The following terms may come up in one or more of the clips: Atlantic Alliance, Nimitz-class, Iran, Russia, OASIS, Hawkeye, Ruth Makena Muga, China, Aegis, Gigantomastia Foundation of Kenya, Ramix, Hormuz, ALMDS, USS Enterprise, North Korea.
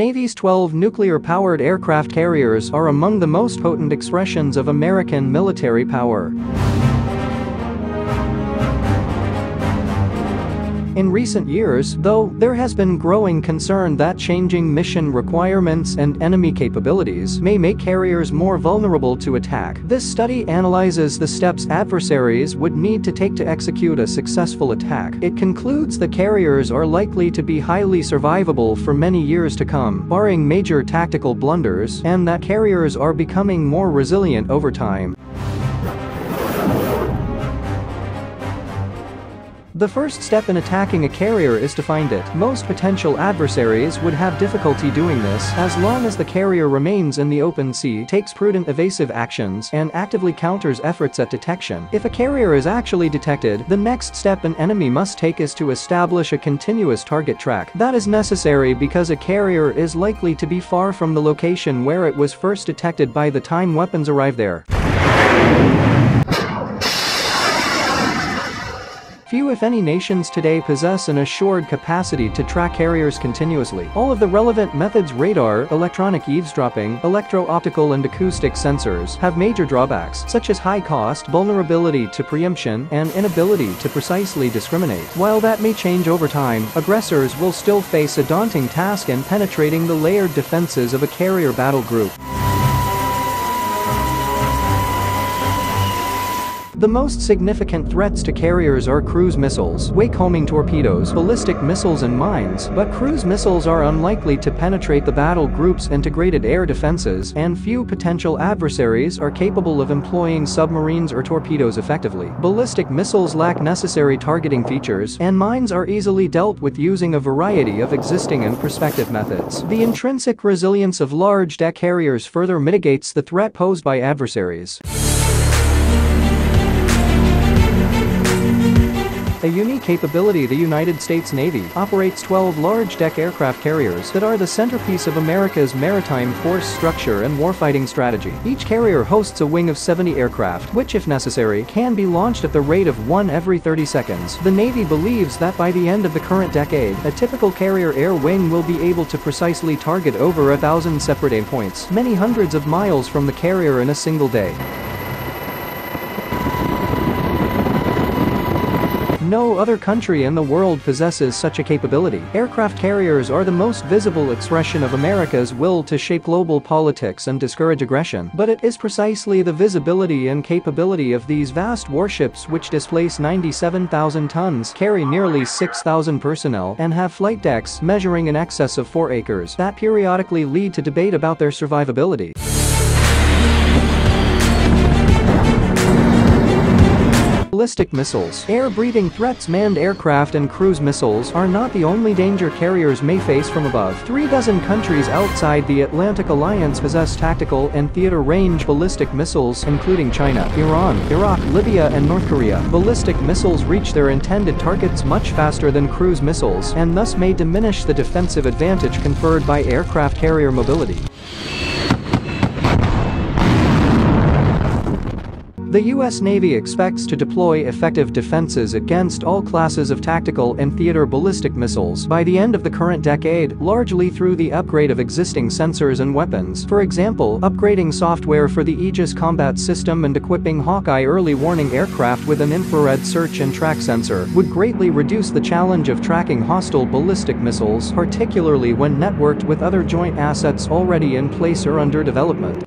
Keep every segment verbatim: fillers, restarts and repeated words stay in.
Navy's twelve nuclear-powered aircraft carriers are among the most potent expressions of American military power. In recent years, though, there has been growing concern that changing mission requirements and enemy capabilities may make carriers more vulnerable to attack. This study analyzes the steps adversaries would need to take to execute a successful attack. It concludes the carriers are likely to be highly survivable for many years to come, barring major tactical blunders, and that carriers are becoming more resilient over time. The first step in attacking a carrier is to find it. Most potential adversaries would have difficulty doing this as long as the carrier remains in the open sea, takes prudent evasive actions, and actively counters efforts at detection. If a carrier is actually detected, the next step an enemy must take is to establish a continuous target track. That is necessary because a carrier is likely to be far from the location where it was first detected by the time weapons arrive there. Few if any nations today possess an assured capacity to track carriers continuously. All of the relevant methods — radar, electronic eavesdropping, electro-optical and acoustic sensors — have major drawbacks, such as high cost, vulnerability to preemption, and inability to precisely discriminate. While that may change over time, aggressors will still face a daunting task in penetrating the layered defenses of a carrier battle group. The most significant threats to carriers are cruise missiles, wake-homing torpedoes, ballistic missiles and mines, but cruise missiles are unlikely to penetrate the battle group's integrated air defenses, and few potential adversaries are capable of employing submarines or torpedoes effectively. Ballistic missiles lack necessary targeting features, and mines are easily dealt with using a variety of existing and prospective methods. The intrinsic resilience of large deck carriers further mitigates the threat posed by adversaries. A unique capability: the United States Navy operates twelve large-deck aircraft carriers that are the centerpiece of America's maritime force structure and warfighting strategy. Each carrier hosts a wing of seventy aircraft, which, if necessary, can be launched at the rate of one every thirty seconds. The Navy believes that by the end of the current decade, a typical carrier air wing will be able to precisely target over a thousand separate aim points, many hundreds of miles from the carrier in a single day. No other country in the world possesses such a capability. Aircraft carriers are the most visible expression of America's will to shape global politics and discourage aggression, but it is precisely the visibility and capability of these vast warships, which displace ninety-seven thousand tons, carry nearly six thousand personnel, and have flight decks measuring in excess of four acres, that periodically lead to debate about their survivability. Ballistic missiles. Air-breathing threats. Manned aircraft and cruise missiles are not the only danger carriers may face from above. Three dozen countries outside the Atlantic Alliance possess tactical and theater-range ballistic missiles, including China, Iran, Iraq, Libya, and North Korea. Ballistic missiles reach their intended targets much faster than cruise missiles, and thus may diminish the defensive advantage conferred by aircraft carrier mobility. The U S Navy expects to deploy effective defenses against all classes of tactical and theater ballistic missiles by the end of the current decade, largely through the upgrade of existing sensors and weapons. For example, upgrading software for the Aegis combat system and equipping Hawkeye early warning aircraft with an infrared search and track sensor would greatly reduce the challenge of tracking hostile ballistic missiles, particularly when networked with other joint assets already in place or under development.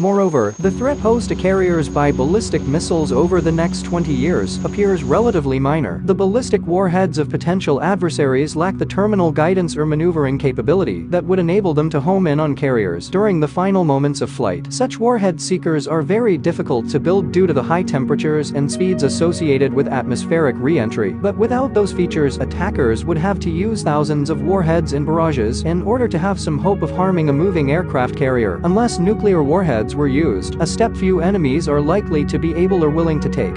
Moreover, the threat posed to carriers by ballistic missiles over the next twenty years appears relatively minor. The ballistic warheads of potential adversaries lack the terminal guidance or maneuvering capability that would enable them to home in on carriers during the final moments of flight. Such warhead seekers are very difficult to build due to the high temperatures and speeds associated with atmospheric re-entry, but without those features, attackers would have to use thousands of warheads in barrages in order to have some hope of harming a moving aircraft carrier. Unless nuclear warheads were used, a step few enemies are likely to be able or willing to take.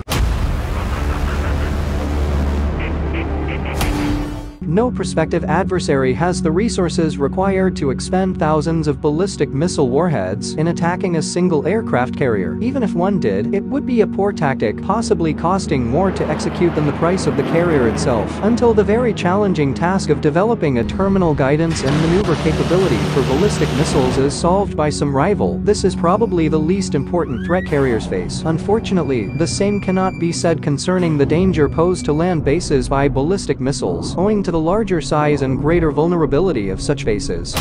no prospective adversary has the resources required to expend thousands of ballistic missile warheads in attacking a single aircraft carrier. Even if one did, it would be a poor tactic, possibly costing more to execute than the price of the carrier itself, until the very challenging task of developing a terminal guidance and maneuver capability for ballistic missiles is solved by some rival. This is probably the least important threat carriers face. Unfortunately, the same cannot be said concerning the danger posed to land bases by ballistic missiles, owing to the larger size and greater vulnerability of such bases.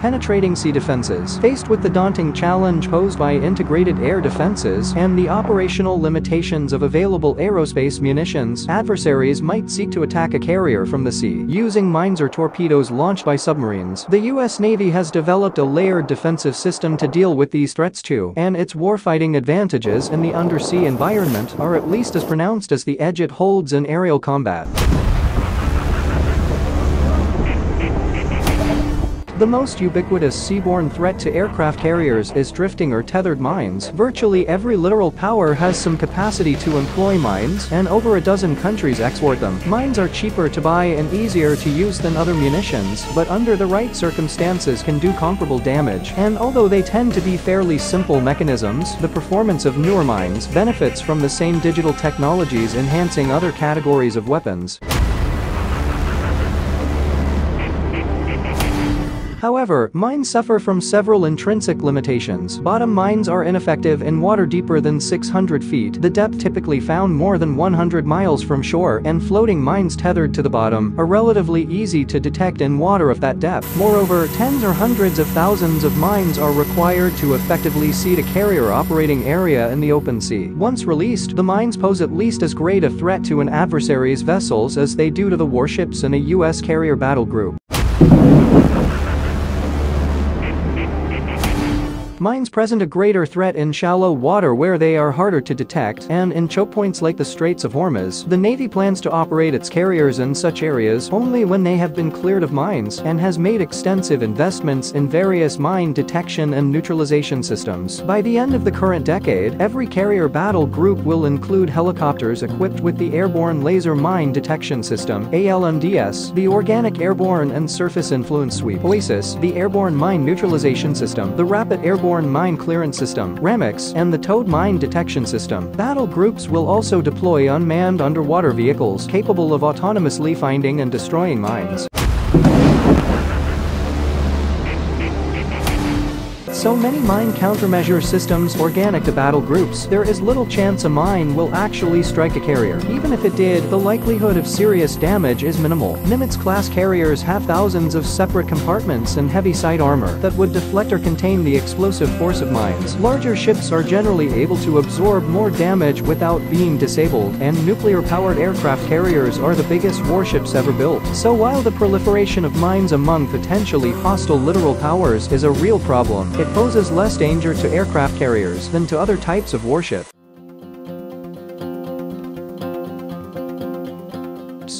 Penetrating sea defenses. Faced with the daunting challenge posed by integrated air defenses and the operational limitations of available aerospace munitions, adversaries might seek to attack a carrier from the sea using mines or torpedoes launched by submarines. The U S Navy has developed a layered defensive system to deal with these threats too, and its warfighting advantages in the undersea environment are at least as pronounced as the edge it holds in aerial combat. The most ubiquitous seaborne threat to aircraft carriers is drifting or tethered mines. Virtually every littoral power has some capacity to employ mines, and over a dozen countries export them. Mines are cheaper to buy and easier to use than other munitions, but under the right circumstances can do comparable damage, and although they tend to be fairly simple mechanisms, the performance of newer mines benefits from the same digital technologies enhancing other categories of weapons. However, mines suffer from several intrinsic limitations. Bottom mines are ineffective in water deeper than six hundred feet, the depth typically found more than one hundred miles from shore, and floating mines tethered to the bottom are relatively easy to detect in water of that depth. Moreover, tens or hundreds of thousands of mines are required to effectively seed a carrier operating area in the open sea. Once released, the mines pose at least as great a threat to an adversary's vessels as they do to the warships in a U S carrier battle group. Mines present a greater threat in shallow water where they are harder to detect, and in choke points like the Straits of Hormuz. The Navy plans to operate its carriers in such areas only when they have been cleared of mines, and has made extensive investments in various mine detection and neutralization systems. By the end of the current decade, every carrier battle group will include helicopters equipped with the Airborne Laser Mine Detection System (A L M D S), the Organic Airborne and Surface Influence Sweep (OASIS), the Airborne Mine Neutralization System, the Rapid Airborne Mine Clearance System (Ramix), and the Towed Mine Detection System. Battle groups will also deploy unmanned underwater vehicles capable of autonomously finding and destroying mines. So many mine countermeasure systems organic to battle groups, there is little chance a mine will actually strike a carrier. Even if it did, the likelihood of serious damage is minimal. Nimitz-class carriers have thousands of separate compartments and heavy side armor that would deflect or contain the explosive force of mines. Larger ships are generally able to absorb more damage without being disabled, and nuclear-powered aircraft carriers are the biggest warships ever built. So while the proliferation of mines among potentially hostile littoral powers is a real problem, it poses less danger to aircraft carriers than to other types of warship.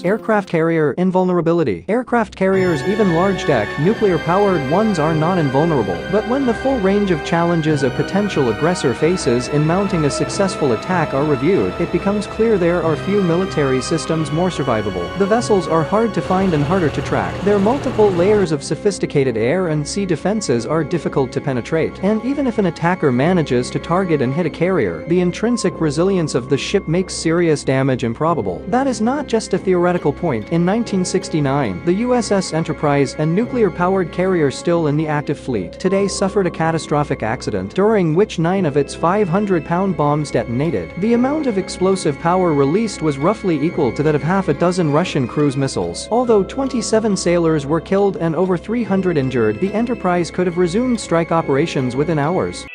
Aircraft carrier invulnerability. Aircraft carriers, even large-deck, nuclear-powered ones, are not invulnerable. But when the full range of challenges a potential aggressor faces in mounting a successful attack are reviewed, it becomes clear there are few military systems more survivable. The vessels are hard to find and harder to track. Their multiple layers of sophisticated air and sea defenses are difficult to penetrate. And even if an attacker manages to target and hit a carrier, the intrinsic resilience of the ship makes serious damage improbable. That is not just a theoretical Theoretical point. In nineteen sixty-nine, the U S S Enterprise, a nuclear-powered carrier still in the active fleet today, suffered a catastrophic accident during which nine of its five hundred pound bombs detonated. The amount of explosive power released was roughly equal to that of half a dozen Russian cruise missiles. Although twenty-seven sailors were killed and over three hundred injured, the Enterprise could have resumed strike operations within hours.